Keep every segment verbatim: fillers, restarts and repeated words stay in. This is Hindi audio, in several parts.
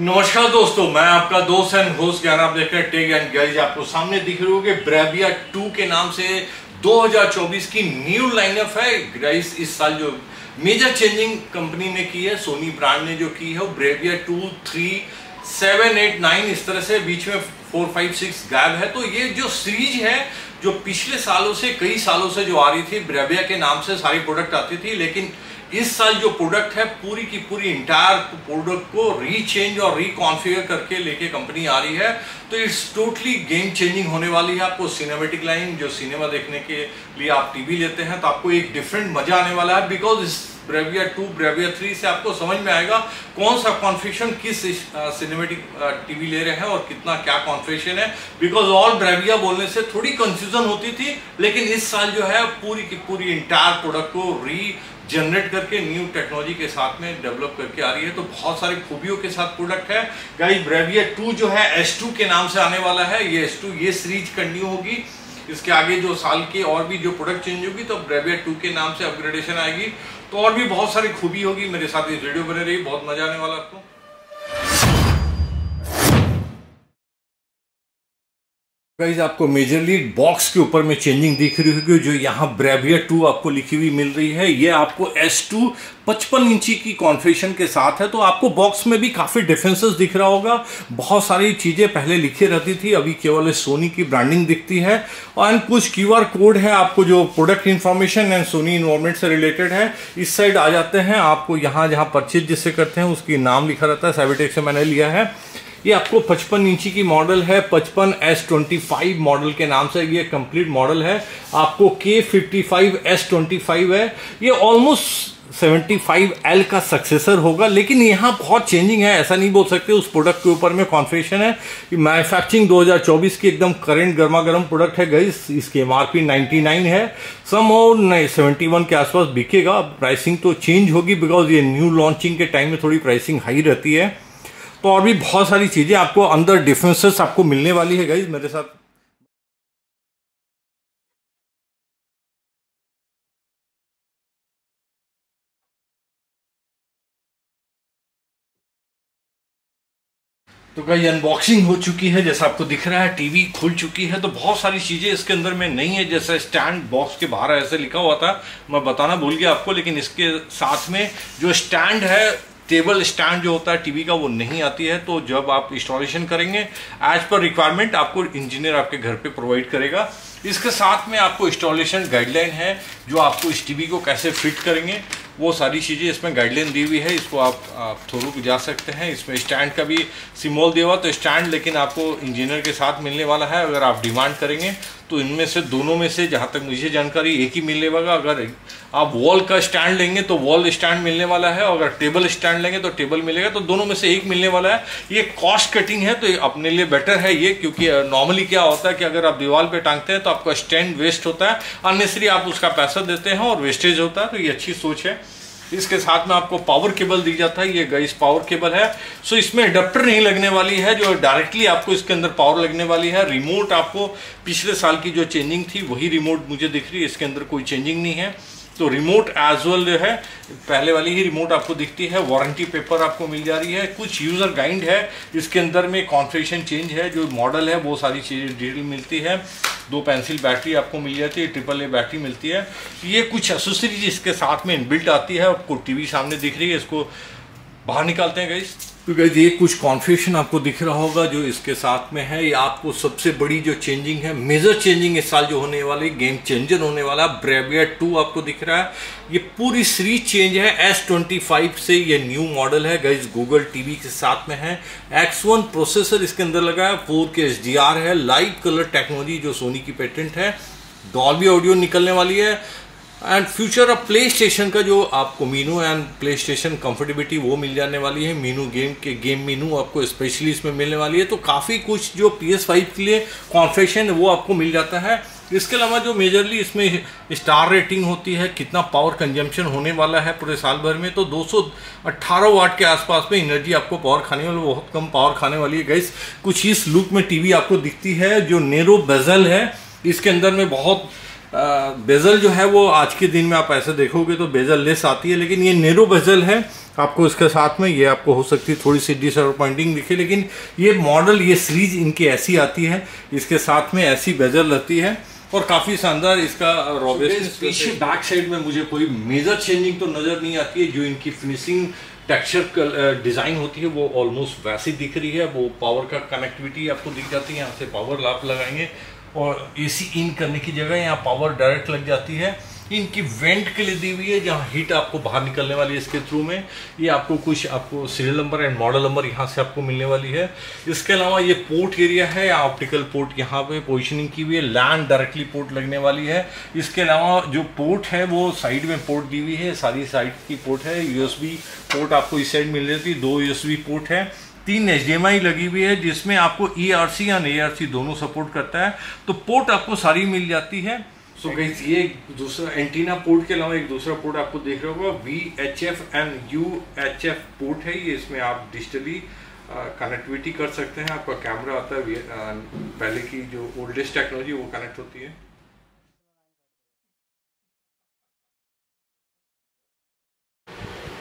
नमस्कार दोस्तों, मैं आपका दोस्त एंड होस्ट ज्ञान। आप देख रहे हैं टेक एंड गाइज। आपको सामने दिख रही होगी ब्राविया टू के नाम से दो हज़ार चौबीस की न्यू लाइनअप है गाइज। इस साल जो मेजर चेंजिंग कंपनी ने की है, सोनी ब्रांड ने जो की है, वो Bravia two, three, seven, eight, nine इस तरह से बीच में फोर, फाइव, सिक्स गायब है। तो ये जो सीरीज है जो पिछले सालों से कई सालों से जो आ रही थी ब्राविया के नाम से सारी प्रोडक्ट आती थी, लेकिन इस साल जो प्रोडक्ट है पूरी की पूरी इंटायर प्रोडक्ट को रीचेंज और रिकॉन्फिगर करके लेके कंपनी आ रही है। तो इट्स टोटली गेम चेंजिंग होने वाली है। आपको सिनेमेटिक लाइन, जो सिनेमा देखने के लिए आप टीवी लेते हैं, तो आपको एक डिफरेंट मजा आने वाला है। बिकॉज इस ब्राविया टू, ब्राविया थ्री से आपको समझ में आएगा कौन सा कॉन्फ़िगरेशन किस सिनेमेटिक टीवी ले रहे हैं और कितना क्या कॉन्फ़िगरेशन है। बिकॉज और ब्राविया बोलने से थोड़ी कंफ्यूजन होती थी, लेकिन इस साल जो है पूरी की पूरी इंटायर प्रोडक्ट को री जनरेट करके न्यू टेक्नोलॉजी के साथ में डेवलप करके आ रही है। तो बहुत सारी खूबियों के साथ प्रोडक्ट है गाइस। ब्राविया टू जो है एस टू के नाम से आने वाला है। ये एस टू ये सीरीज कंटिन्यू होगी। इसके आगे जो साल के और भी जो प्रोडक्ट चेंज होगी तो ब्राविया टू के नाम से अपग्रेडेशन आएगी। तो और भी बहुत सारी खूबी होगी। मेरे साथ इस वीडियो बने रही, बहुत मजा आने वाला आपको। गाइज आपको मेजरली बॉक्स के ऊपर में चेंजिंग दिख रही होगी। जो यहाँ ब्राविया टू आपको लिखी हुई मिल रही है, ये आपको एस टू पचपन इंची की कॉन्फ़िगरेशन के साथ है। तो आपको बॉक्स में भी काफ़ी डिफरेंसेस दिख रहा होगा। बहुत सारी चीज़ें पहले लिखी रहती थी, अभी केवल सोनी की ब्रांडिंग दिखती है। और कुछ क्यू आर कोड है आपको, जो product information and Sony involvement से रिलेटेड है। इस साइड आ जाते हैं, आपको यहाँ जहाँ परचेज जिससे करते हैं उसकी नाम लिखा रहता है। साइबरटेक से मैंने लिया है। ये आपको पचपन इंची की मॉडल है, पचपन एस ट्वेंटी फाइव मॉडल के नाम से ये कंप्लीट मॉडल है। आपको K fifty five S twenty five है। ये ऑलमोस्ट सेवेंटी फाइव एल का सक्सेसर होगा, लेकिन यहाँ बहुत चेंजिंग है, ऐसा नहीं बोल सकते। उस प्रोडक्ट के ऊपर में कॉन्फिगरेशन है कि मैन्युफैक्चरिंग दो हज़ार चौबीस की एकदम करंट गर्मा गर्म प्रोडक्ट है गाइस। इसकी एमआरपी निन्यानवे है, सम और इकहत्तर के आसपास बिकेगा। प्राइसिंग तो चेंज होगी बिकॉज ये न्यू लॉन्चिंग के टाइम में थोड़ी प्राइसिंग हाई रहती है। तो और भी बहुत सारी चीज़ें आपको अंदर डिफरेंसेस आपको मिलने वाली है गाइज। मेरे साथ तो गाइस अनबॉक्सिंग हो चुकी है। जैसा आपको दिख रहा है टीवी खुल चुकी है। तो बहुत सारी चीज़ें इसके अंदर में नहीं है। जैसा स्टैंड बॉक्स के बाहर ऐसे लिखा हुआ था, मैं बताना भूल गया आपको, लेकिन इसके साथ में जो स्टैंड है, टेबल स्टैंड जो होता है टीवी का, वो नहीं आती है। तो जब आप इंस्टॉलेशन करेंगे एज पर रिक्वायरमेंट आपको इंजीनियर आपके घर पे प्रोवाइड करेगा। इसके साथ में आपको इंस्टॉलेशन गाइडलाइन है, जो आपको इस टीवी को कैसे फिट करेंगे वो सारी चीज़ें इसमें गाइडलाइन दी हुई है। इसको आप, आप थ्रू जा सकते हैं। इसमें स्टैंड का भी सिम्बॉल दिया हुआ। तो स्टैंड लेकिन आपको इंजीनियर के साथ मिलने वाला है। अगर आप डिमांड करेंगे तो इनमें से दोनों में से जहाँ तक मुझे जानकारी एक ही मिलने वाला। अगर आप वॉल का स्टैंड लेंगे तो वॉल स्टैंड मिलने वाला है, अगर टेबल स्टैंड लेंगे तो टेबल मिलेगा। तो दोनों में से एक मिलने वाला है। ये कॉस्ट कटिंग है, तो अपने लिए बेटर है ये, क्योंकि नॉर्मली क्या होता है कि अगर आप दीवार पर टांगते हैं तो आपका स्टैंड वेस्ट होता है, अननेसेसरी आप उसका पैसा देते हैं और वेस्टेज होता है। तो ये अच्छी सोच है। इसके साथ में आपको पावर केबल दी जाता है। ये गाइस पावर केबल है। सो इसमें अडेप्टर नहीं लगने वाली है, जो डायरेक्टली आपको इसके अंदर पावर लगने वाली है। रिमोट आपको पिछले साल की जो चेंजिंग थी वही रिमोट मुझे दिख रही है। इसके अंदर कोई चेंजिंग नहीं है। तो रिमोट एज वेल जो है पहले वाली ही रिमोट आपको दिखती है। वारंटी पेपर आपको मिल जा रही है। कुछ यूज़र गाइड है इसके अंदर में। कॉन्फ़िगरेशन चेंज है, जो मॉडल है वो सारी चीज़ें डिटेल मिलती है। दो पेंसिल बैटरी आपको मिल जाती है, ट्रिपल ए बैटरी मिलती है। ये कुछ एक्सेसरीज इसके साथ में इनबिल्ट आती है। आपको टीवी सामने दिख रही है, इसको बाहर निकालते हैं गाइस। तो गाइस ये कुछ कॉन्फ़िगरेशन आपको दिख रहा होगा जो इसके साथ में है। ये आपको सबसे बड़ी जो चेंजिंग है, मेजर चेंजिंग इस साल जो होने वाली, गेम चेंजर होने वाला ब्राविया टू आपको दिख रहा है। ये पूरी सीरीज चेंज है। एस ट्वेंटी फाइव से ये न्यू मॉडल है गाइस। गूगल टीवी के साथ में है। एक्स वन प्रोसेसर इसके अंदर लगा है। Four K H D R है। लाइट कलर टेक्नोलॉजी जो सोनी की पेटेंट है। डॉल्बी ऑडियो निकलने वाली है। And future of PlayStation का जो आपको menu and PlayStation comfortability वो मिल जाने वाली है। मीनू गेम के गेम मीनू आपको स्पेशली इसमें मिलने वाली है। तो काफ़ी कुछ जो पी एस फाइव के लिए कॉन्फ़िगरेशन वो आपको मिल जाता है। इसके अलावा जो मेजरली इसमें स्टार रेटिंग होती है, कितना पावर कंजम्पशन होने वाला है पूरे साल भर में, तो दो सौ अठारह वाट के आसपास में एनर्जी आपको पावर खाने वाली, बहुत कम पावर खाने वाली है गाइस। कुछ इस लुक में टीवी आपको दिखती है। जो नेरो बेजल है इसके अंदर में बहुत बेजल जो है वो आज के दिन में आप ऐसे देखोगे तो बेजल लेस आती है, लेकिन ये नैरो बेजल है। आपको इसके साथ में ये आपको हो सकती है थोड़ी सी डिसअपॉइंटिंग दिखे, लेकिन ये मॉडल ये सीरीज इनकी ऐसी आती है, इसके साथ में ऐसी बेजल रहती है और काफ़ी शानदार इसका रॉबेस्ट। बैक साइड में मुझे कोई मेजर चेंजिंग तो नज़र नहीं आती है, जो इनकी फिनिशिंग टेक्सचर डिज़ाइन होती है वो ऑलमोस्ट वैसी दिख रही है। वो पावर का कनेक्टिविटी आपको दिख जाती है, यहाँ से पावर आप लगाएंगे और एसी इन करने की जगह यहाँ पावर डायरेक्ट लग जाती है। इनकी वेंट के लिए दी हुई है जहाँ हीट आपको बाहर निकलने वाली है इसके थ्रू में। ये आपको कुछ आपको serial number and model number यहाँ से आपको मिलने वाली है। इसके अलावा ये पोर्ट एरिया है, ऑप्टिकल पोर्ट यहाँ पे पोजीशनिंग की हुई है, लैंड डायरेक्टली पोर्ट लगने वाली है। इसके अलावा जो पोर्ट है वो साइड में पोर्ट दी हुई है, सारी साइड की पोर्ट है। यूएसबी पोर्ट आपको इस साइड मिल जाती है, दो यूएसबी पोर्ट है, तीन एच डी एम आई लगी हुई है जिसमें आपको ई आर सी या ए आर सी दोनों सपोर्ट करता है, तो पोर्ट आपको सारी मिल जाती है। सो गाइस ये दूसरा एंटीना पोर्ट के अलावा एक दूसरा पोर्ट आपको देख रहे होगा V H F and U H F port है। ये इसमें आप डिजिटली कनेक्टिविटी कर सकते हैं, आपका कैमरा आता है, आ, पहले की जो ओल्डेस्ट टेक्नोलॉजी वो कनेक्ट होती है।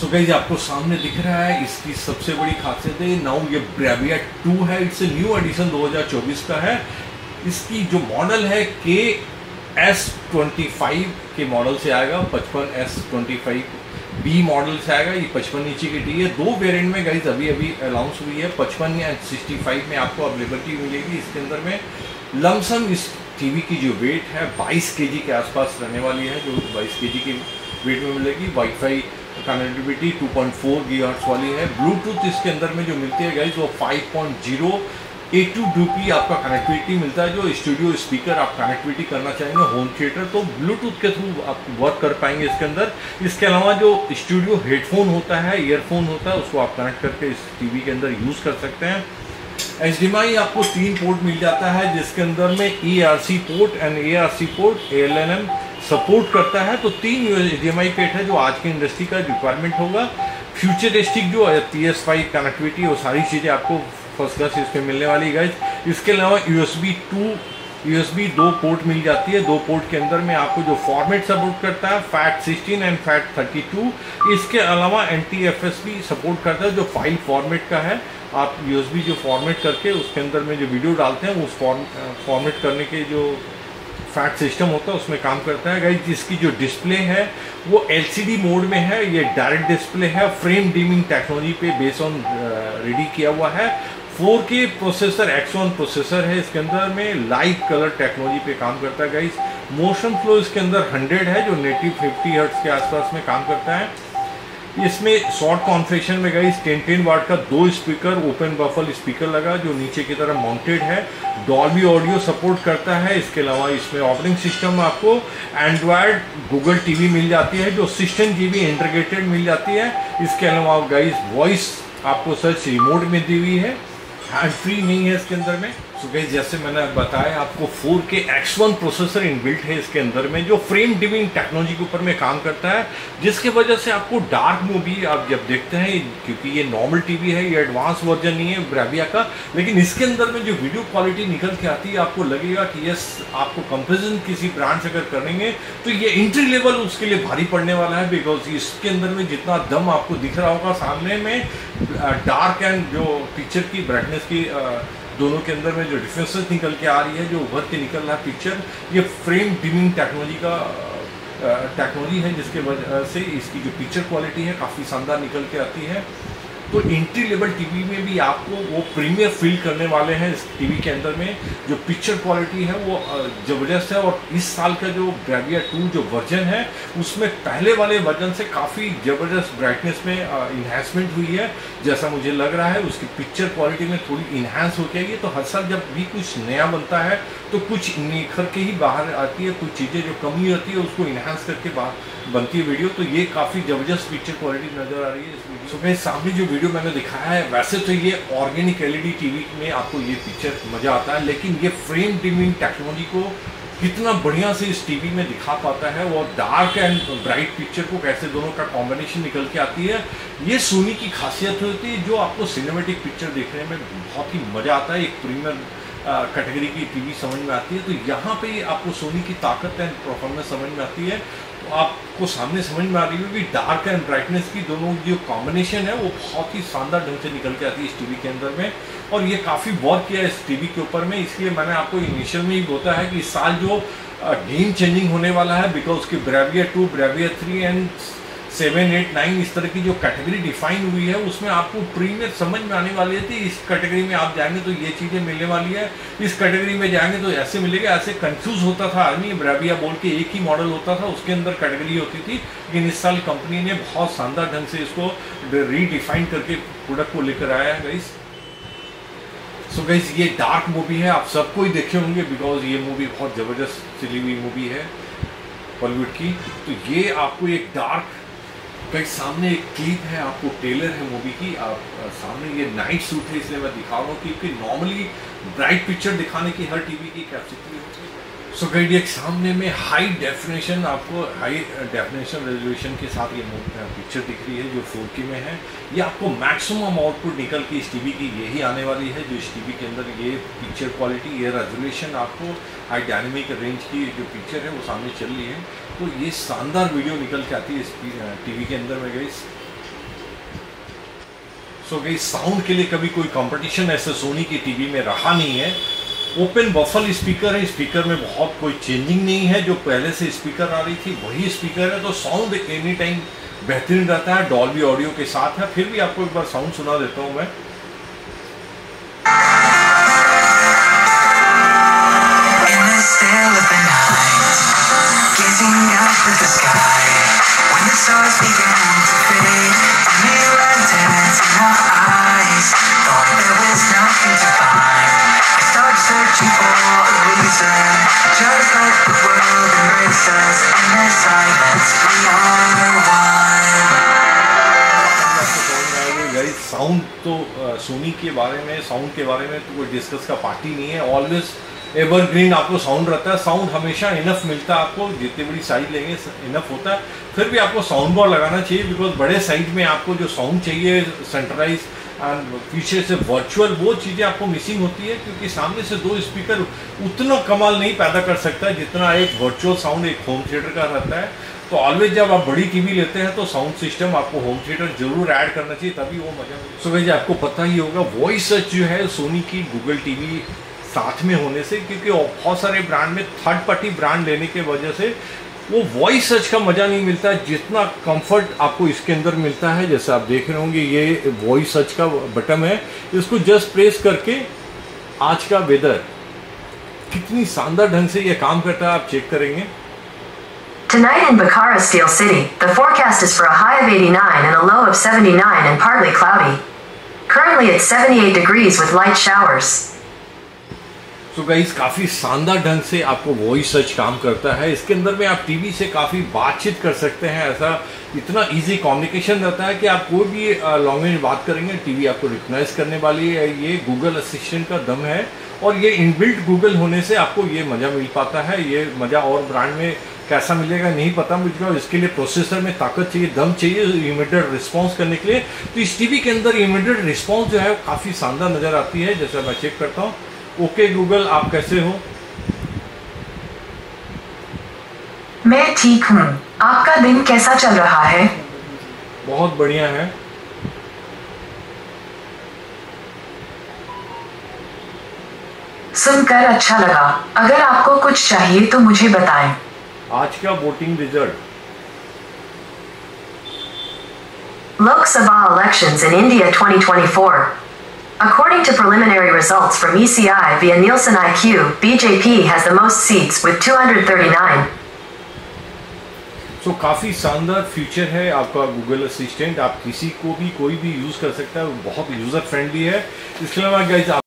सो so गाइस आपको सामने दिख रहा है, इसकी सबसे बड़ी खासियत है नाउ ये ब्राविया टू है। इट्स न्यू एडिशन दो हज़ार चौबीस का है। इसकी जो मॉडल है के एस ट्वेंटी फाइव के मॉडल से आएगा, पचपन S twenty five B model से आएगा। ये पचपन इंची की डी है, दो वेरिएंट में गाइस अभी अभी अनाउंस हुई है, पचपन या सिक्सटी फाइव में आपको अवेलेबिलिटी मिलेगी। इसके अंदर में लमसम इस टीवी की जो वेट है बाईस के जी के आसपास रहने वाली है, जो बाईस के जी की वेट में मिलेगी। Wifi connectivity two point four gigahertz वाली है। ब्लूटूथ इसके अंदर में जो मिलती है गाइस वो five point zero A two D P आपका कनेक्टिविटी मिलता है, जो स्टूडियो स्पीकर आप कनेक्टिविटी करना चाहेंगे होम थिएटर तो ब्लूटूथ के थ्रू आप वर्क कर पाएंगे इसके अंदर। इसके अलावा जो स्टूडियो हेडफोन होता है, ईयरफोन होता है, उसको आप कनेक्ट करके इस टीवी के अंदर यूज़ कर सकते हैं। एच डी एम आई आपको तीन पोर्ट मिल जाता है जिसके अंदर में E R C port and A R C port A L N M support करता है, तो तीन एच डी एम आई पेट है जो आज की इंडस्ट्री का रिक्वायरमेंट होगा। फ्यूचरिस्टिक जो है टी एस फाइव कनेक्टिविटी वो सारी चीज़ें आपको फर्स्ट क्लास इसमें मिलने वाली गाइस। इसके अलावा यूएसबी टू यूएसबी दो पोर्ट मिल जाती है, दो पोर्ट के अंदर में आपको जो फॉर्मेट सपोर्ट करता है FAT sixteen and FAT thirty two. इसके अलावा एन टी एफ एस भी सपोर्ट करता है जो फाइल फॉर्मेट का है, आप यूएसबी जो फॉर्मेट करके उसके अंदर में जो वीडियो डालते हैं उस फॉर्म फॉर्मेट करने के जो फैट सिस्टम होता है उसमें काम करता है गाइस। जिसकी जो डिस्प्ले है वो एल सी डी मोड में है, ये डायरेक्ट डिस्प्ले है, फ्रेम डिमिंग टेक्नोलॉजी पे बेस ऑन रेडी किया हुआ है। फोर के प्रोसेसर एक्स वन प्रोसेसर है इसके अंदर में, लाइट कलर टेक्नोलॉजी पे काम करता है गाइस। मोशन फ्लो इसके अंदर हंड्रेड है जो नेटिव फिफ्टी हर्ट्स के आसपास में काम करता है। इसमें शॉर्ट कॉन्फ़िगरेशन में गाइस टेन टेन वाट का दो स्पीकर ओपन बफल स्पीकर लगा जो नीचे की तरफ माउंटेड है। डॉल्बी ऑडियो सपोर्ट करता है। इसके अलावा इसमें ऑपरेटिंग सिस्टम में आपको एंड्रॉयड गूगल टी वी मिल जाती है जो सिक्सटीन जी बी इंटीग्रेटेड मिल जाती है। इसके अलावा गाइस वॉइस आपको सर्च रिमोट में दी हुई है, हैंड फ्री नहीं है इसके अंदर में। सो गाइस जैसे मैंने बताया आपको फोर के एक्स वन प्रोसेसर इनबिल्ट है इसके अंदर में, जो फ्रेम डिमिंग टेक्नोलॉजी के ऊपर में काम करता है, जिसके वजह से आपको डार्क मूवी आप जब देखते हैं, क्योंकि ये नॉर्मल टीवी है, ये एडवांस वर्जन नहीं है ब्राविया का, लेकिन इसके अंदर में जो वीडियो क्वालिटी निकल के आती है आपको लगेगा कि यस आपको कंपेरिजन किसी ब्रांड से अगर करेंगे तो ये एंट्री लेवल उसके लिए भारी पड़ने वाला है। बिकॉज इसके अंदर में जितना दम आपको दिख रहा होगा सामने में, डार्क एंड जो पिक्चर की ब्राइटनेस की दोनों के अंदर में जो डिफ्रेंसेस निकल के आ रही है, जो उभर के निकल रहा है पिक्चर, ये फ्रेम डिमिंग टेक्नोलॉजी का टेक्नोलॉजी है, जिसके वजह से इसकी जो पिक्चर क्वालिटी है काफ़ी शानदार निकल के आती है। तो एंट्री लेवल टीवी में भी आपको वो प्रीमियर फील करने वाले हैं इस टीवी के अंदर में, जो पिक्चर क्वालिटी है वो ज़बरदस्त है। और इस साल का जो ब्राविया टू जो वर्जन है उसमें पहले वाले वर्जन से काफ़ी ज़बरदस्त ब्राइटनेस में इन्हेंसमेंट हुई है जैसा मुझे लग रहा है, उसकी पिक्चर क्वालिटी में थोड़ी इन्हेंस हो जाएगी। तो हर साल जब भी कुछ नया बनता है तो कुछ निखर के ही बाहर आती है, कुछ चीज़ें जो कमी होती है उसको इन्हेंस करके बाहर बनती है वीडियो, तो ये काफ़ी ज़बरदस्त पिक्चर क्वालिटी नज़र आ रही है इस वीडियो। सो गाइस सामने जो वीडियो मैंने दिखाया है वैसे तो ये organic L E D TV में आपको ये पिक्चर मज़ा आता है, लेकिन ये फ्रेम डिमिंग टेक्नोलॉजी को कितना बढ़िया से इस टीवी में दिखा पाता है और डार्क एंड ब्राइट पिक्चर को कैसे दोनों का कॉम्बिनेशन निकल के आती है, ये सोनी की खासियत होती है, जो आपको सिनेमेटिक पिक्चर देखने में बहुत ही मज़ा आता है। एक प्रीमियर कैटेगरी की टीवी समझ में आती है। तो यहाँ पे आपको सोनी की ताकत एंड परफॉर्मेंस समझ में आती है। तो आपको सामने समझ में आ रही है कि डार्क एंड ब्राइटनेस की दोनों जो कॉम्बिनेशन है वो बहुत ही शानदार ढंग से निकल के आती है इस टीवी के अंदर में, और ये काफ़ी वर्क किया है इस टीवी के ऊपर में। इसलिए मैंने आपको इनिशियल में ही बोला है कि इस साल जो गेम चेंजिंग होने वाला है, बिकॉज उसकी Bravia two, Bravia three and seven eight nine इस तरह की जो कैटेगरी डिफाइन हुई है उसमें आपको प्रीमियर समझ में आने वाली थी। इस कैटेगरी में आप जाएंगे तो ये चीज़ें मिलने वाली है, इस कैटेगरी में जाएंगे तो ऐसे मिलेगा। ऐसे कंफ्यूज होता था आदमी, ब्राविया बोल के एक ही मॉडल होता था, उसके अंदर कैटेगरी होती थी, लेकिन इस साल कंपनी ने बहुत शानदार ढंग से इसको रीडिफाइन करके प्रोडक्ट को लेकर आया है। गाइस सो so गाइस ये डार्क मूवी है, आप सबको ही देखे होंगे बिकॉज ये मूवी बहुत ज़बरदस्त चली हुई मूवी है बॉलीवुड की। तो ये आपको एक डार्क कहीं सामने एक क्लिप है, आपको टेलर है मूवी की, आप सामने ये नाइट सूट है इसलिए मैं दिखा रहा हूँ, क्योंकि नॉर्मली ब्राइट पिक्चर दिखाने की हर टीवी की कैपेसिटी होती है। सो गाइस एक सामने में हाई डेफिनेशन, आपको हाई डेफिनेशन रेजोल्यूशन के साथ ये पिक्चर दिख रही है जो फोर के में है। ये आपको मैक्सिमम आउटपुट निकल के इस टीवी की यही आने वाली है, जो इस टीवी के अंदर ये पिक्चर क्वालिटी, ये रेजोल्यूशन, आपको हाई डायनेमिक रेंज की जो पिक्चर है वो सामने चल रही है। तो ये शानदार वीडियो निकल के आती है इस टीवी के अंदर में गाइस। सो गाइस साउंड के लिए कभी कोई कंपटीशन ऐसे सोनी की टीवी में रहा नहीं है। ओपन बफल स्पीकर है, स्पीकर में बहुत कोई चेंजिंग नहीं है, जो पहले से स्पीकर आ रही थी वही स्पीकर है, तो साउंड एनी टाइम बेहतरीन रहता है, डॉल्बी ऑडियो के साथ है। फिर भी आपको एक बार साउंड सुना देता हूँ मैं। साउंड तो सोनी के बारे में, साउंड के बारे में तो कोई डिस्कस का पार्टी नहीं है, ऑलवेज एवरग्रीन आपको साउंड रहता है। साउंड हमेशा इनफ मिलता है आपको, जितनी बड़ी साइज लेंगे इनफ होता है। फिर भी आपको साउंड बार लगाना चाहिए, बिकॉज बड़े साइज में आपको जो साउंड चाहिए सेंट्रलाइज एंड पीछे से वर्चुअल, वो चीज़ें आपको मिसिंग होती है, क्योंकि सामने से दो स्पीकर उतना कमाल नहीं पैदा कर सकता जितना एक वर्चुअल साउंड एक होम थिएटर का रहता है। तो ऑलवेज जब आप बड़ी टीवी लेते हैं तो साउंड सिस्टम आपको होम थिएटर जरूर ऐड करना चाहिए, तभी वो मजा। सो गाइस आपको पता ही होगा वॉइस सर्च जो है सोनी की गूगल टीवी साथ में होने से, क्योंकि बहुत सारे ब्रांड में थर्ड पार्टी ब्रांड लेने के वजह से वो वॉइस सर्च का मज़ा नहीं मिलता जितना कंफर्ट आपको इसके अंदर मिलता है। जैसे आप देख रहे होंगे ये वॉइस सर्च का बटन है, इसको जस्ट प्रेस करके आज का वेदर कितनी शानदार ढंग से ये काम करता है, आप चेक करेंगे। Tonight in Bukhara Steel City, the forecast is for a high of eighty-nine and a low of seventy-nine and partly cloudy. Currently it's seventy-eight degrees with light showers. तो गाइस काफ़ी शानदार ढंग से आपको वॉइस सर्च काम करता है। इसके अंदर में आप टीवी से काफ़ी बातचीत कर सकते हैं, ऐसा इतना इजी कम्युनिकेशन रहता है कि आप कोई भी लैंग्वेज में बात करेंगे टीवी आपको रिकॉग्नाइज करने वाली है। ये गूगल असिस्टेंट का दम है, और ये इनबिल्ट गूगल होने से आपको ये मज़ा मिल पाता है। ये मज़ा और ब्रांड में कैसा मिलेगा नहीं पता मुझको, इसके लिए प्रोसेसर में ताकत चाहिए, दम चाहिए इमीडिएट रिस्पॉन्स करने के लिए। तो इस टीवी के अंदर इमीडिएट रिस्पॉन्स जो है काफ़ी शानदार नज़र आती है। जैसा मैं चेक करता हूँ, ओके गूगल आप कैसे हो? मैं ठीक हूँ, आपका दिन कैसा चल रहा है? बहुत बढ़िया है। सुनकर अच्छा लगा, अगर आपको कुछ चाहिए तो मुझे बताएं। आज का voting result. Lok Sabha elections in India twenty twenty-four. According to preliminary results from E C I via Nielsen I Q, B J P has the most seats with two hundred thirty-nine. तो so, काफ़ी शानदार फीचर है आपका गूगल असिस्टेंट, आप किसी को भी कोई भी यूज़ कर सकता है, बहुत यूज़र फ्रेंडली है। इसके अलावा गाइस